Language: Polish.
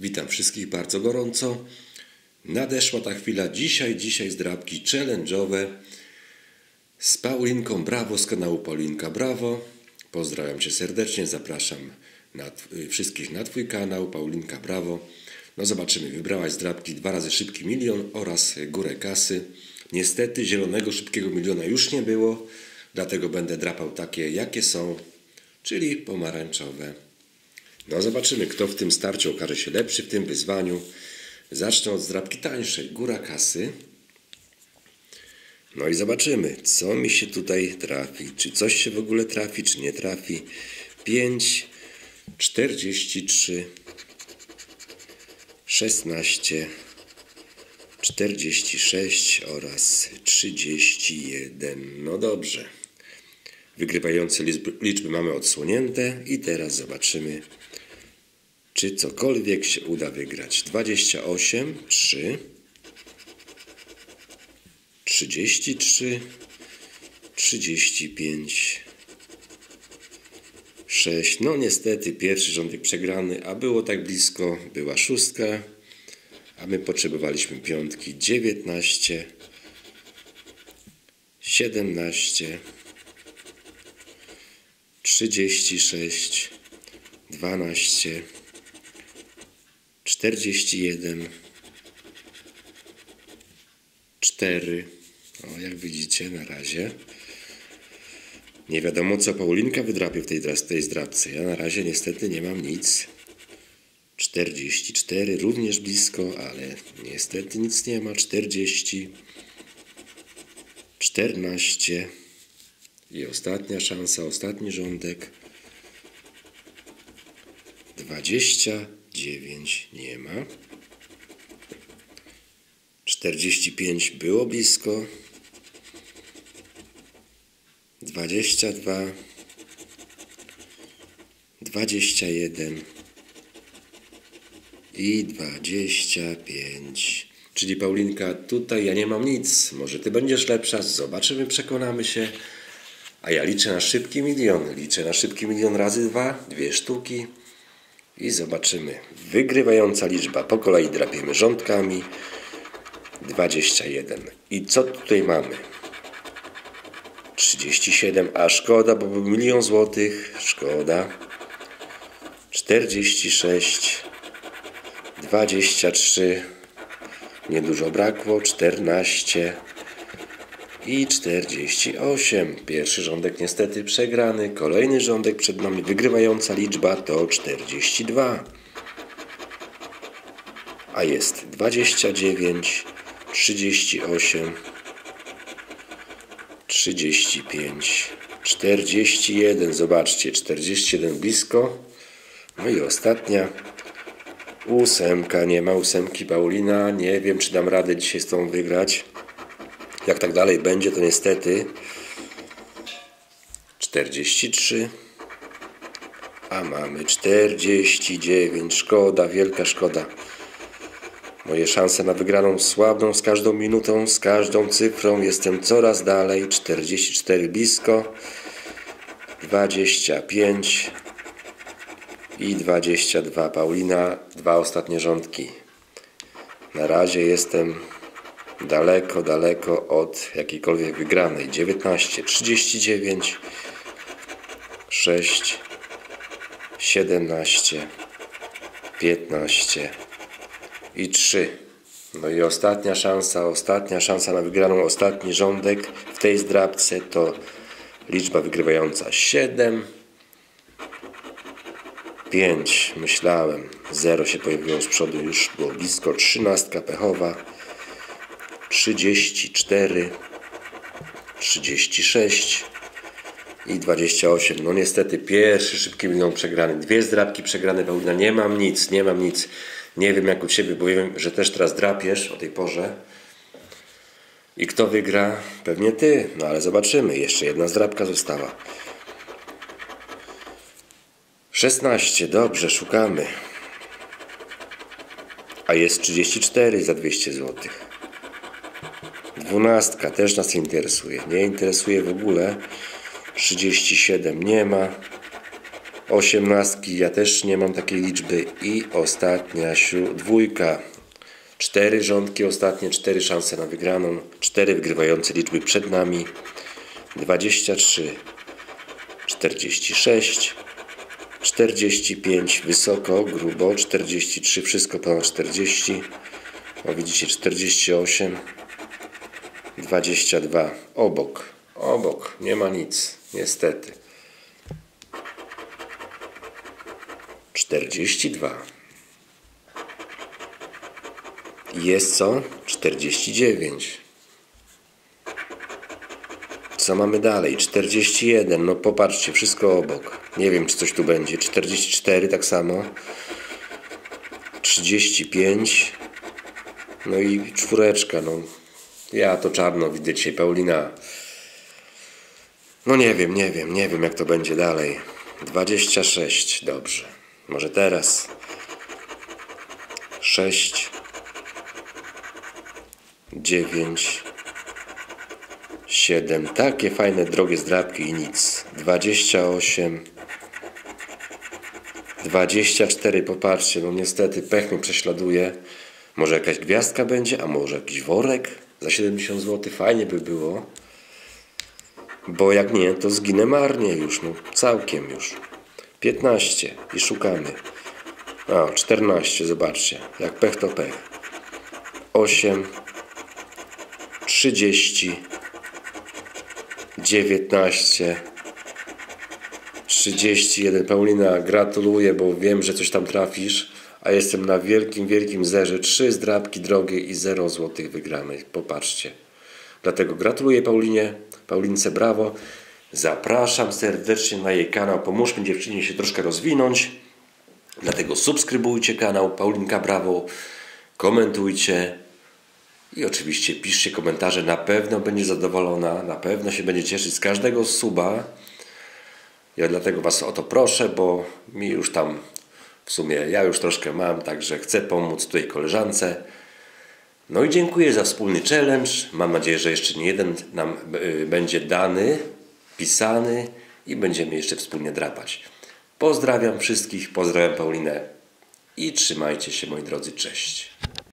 Witam wszystkich bardzo gorąco. Nadeszła ta chwila. Dzisiaj zdrapki challenge'owe z Paulinką Bravo, z kanału Paulinka Bravo. Pozdrawiam Cię serdecznie, zapraszam wszystkich na Twój kanał Paulinka Bravo. No zobaczymy, wybrałaś zdrapki 2 razy szybki milion oraz górę kasy. Niestety zielonego szybkiego miliona już nie było, dlatego będę drapał takie, jakie są, czyli pomarańczowe. No zobaczymy, kto w tym starciu okaże się lepszy w tym wyzwaniu. Zacznę od zdrapki tańszej, góra kasy. No i zobaczymy, co mi się tutaj trafi. Czy coś się w ogóle trafi, czy nie trafi. 5, 43, 16, 46 oraz 31. No dobrze. Wygrywające liczby mamy odsłonięte i teraz zobaczymy, czy cokolwiek się uda wygrać. 28, 3, 33, 35, 6. No niestety pierwszy rządek przegrany, a było tak blisko, była 6, a my potrzebowaliśmy 5. 19, 17, 36, 12, 41, 4. O, jak widzicie, na razie nie wiadomo, co Paulinka wydrapie w tej zdrapce. Ja na razie niestety nie mam nic. 44, również blisko, ale niestety nic nie ma. 40, 14 i ostatnia szansa, ostatni rządek. 29 nie ma. 45 było blisko. 22, 21 i 25. Czyli Paulinka, tutaj ja nie mam nic. Może Ty będziesz lepsza. Zobaczymy, przekonamy się. A ja liczę na szybki milion. Liczę na szybki milion razy 2. 2 sztuki. I zobaczymy. Wygrywająca liczba. Po kolei drapiemy rządkami. 21. I co tutaj mamy? 37. A szkoda, bo był 1 000 000 złotych. Szkoda. 46. 23. Niedużo brakło. 14. I 48. Pierwszy rządek niestety przegrany. Kolejny rządek przed nami. Wygrywająca liczba to 42. A jest 29. 38, 35, 41, zobaczcie, 41 blisko. No i ostatnia 8, nie ma 8, Paulina, nie wiem, czy dam radę dzisiaj z tą wygrać. Jak tak dalej będzie, to niestety 43, a mamy 49, szkoda, wielka szkoda. Moje szanse na wygraną słabną z każdą minutą, z każdą cyfrą. Jestem coraz dalej. 44 blisko. 25 i 22. Paulina, 2 ostatnie rządki. Na razie jestem daleko, daleko od jakiejkolwiek wygranej. 19, 39, 6, 17, 15. I 3. No i ostatnia szansa na wygraną, ostatni rządek w tej zdrapce to liczba wygrywająca 7, 5, myślałem, 0 się pojawiło z przodu, już było blisko, 13 pechowa, 34, 36 i 28. No niestety pierwszy szybki milion przegrany, 2 zdrapki przegrane, Paulina, nie mam nic, nie mam nic. Nie wiem jak u Ciebie, bo wiem, że też teraz drapiesz o tej porze. I kto wygra? Pewnie Ty. No ale zobaczymy. Jeszcze 1 zdrapka została. 16. Dobrze, szukamy. A jest 34 za 200 zł. 12. Też nas interesuje. Nie interesuje w ogóle. 37 nie ma. Osiemnastki, ja też nie mam takiej liczby. I ostatnia dwójka. 4 rządki ostatnie, 4 szanse na wygraną, 4 wygrywające liczby przed nami. 23, 46, 45, wysoko, grubo, 43, wszystko ponad 40. O, widzicie, 48, 22, obok, nie ma nic, niestety. 42. Jest co? 49. Co mamy dalej? 41. No popatrzcie, wszystko obok. Nie wiem, czy coś tu będzie. 44 tak samo. 35. No i czwóreczka. No. Ja to czarno widzę dzisiaj, Paulina. No nie wiem jak to będzie dalej. 26. Dobrze. Może teraz. 6. 9, 7, takie fajne, drogie zdrapki i nic. 28, 24, popatrzcie, no niestety pech mnie prześladuje. Może jakaś gwiazdka będzie, a może jakiś worek za 70 zł, fajnie by było. Bo jak nie, to zginę marnie już, no całkiem już. 15 i szukamy. A, 14, zobaczcie, jak pech to pech. 8, 30, 19, 31. Paulina, gratuluję, bo wiem, że coś tam trafisz, a jestem na wielkim zerze. 3 zdrapki drogie i 0 zł wygranych. Popatrzcie. Dlatego gratuluję Paulinie, Paulince Bravo. Zapraszam serdecznie na jej kanał. Pomóżmy dziewczynie się troszkę rozwinąć. Dlatego subskrybujcie kanał Paulinka Bravo. Komentujcie. I oczywiście piszcie komentarze, na pewno będzie zadowolona, na pewno się będzie cieszyć z każdego suba. Ja dlatego Was o to proszę, bo mi już tam w sumie ja już troszkę mam, także chcę pomóc tutaj koleżance. No i dziękuję za wspólny challenge. Mam nadzieję, że jeszcze nie jeden nam będzie dany, pisany i będziemy jeszcze wspólnie drapać. Pozdrawiam wszystkich, pozdrawiam Paulinę i trzymajcie się moi drodzy, cześć.